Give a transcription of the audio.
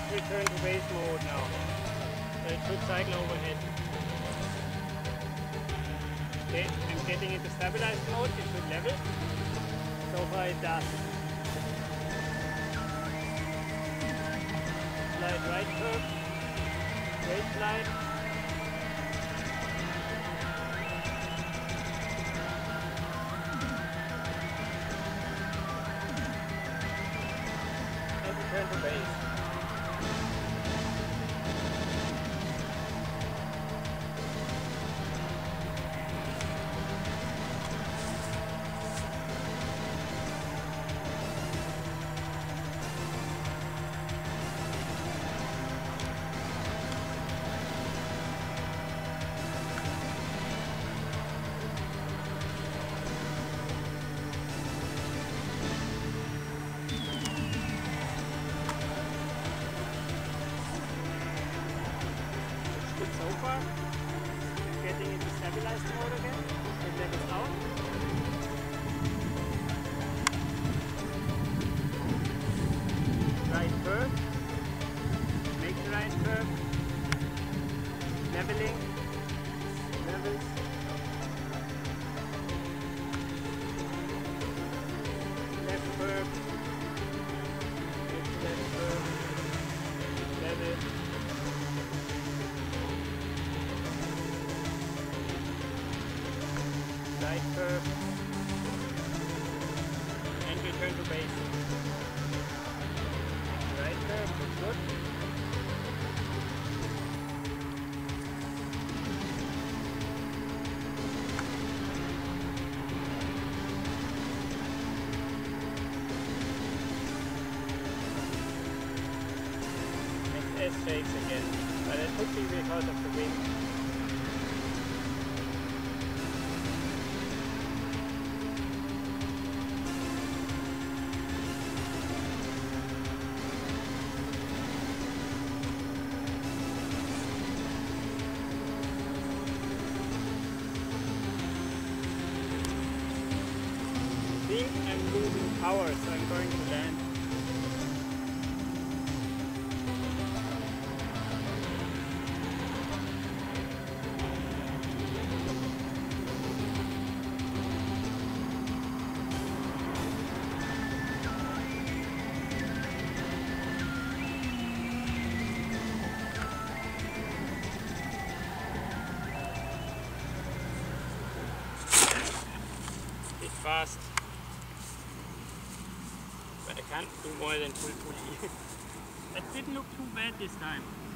let's return to base mode now. So it should cycle overhead. Okay, I'm getting into stabilized mode, it should level. So far it does. Slide right curve, straight slide. And return to base. Shakes again, but it could be because of the wind. I think I'm losing power, so I'm going to land. Fast, but I can't do more than full pulley. That didn't look too bad this time.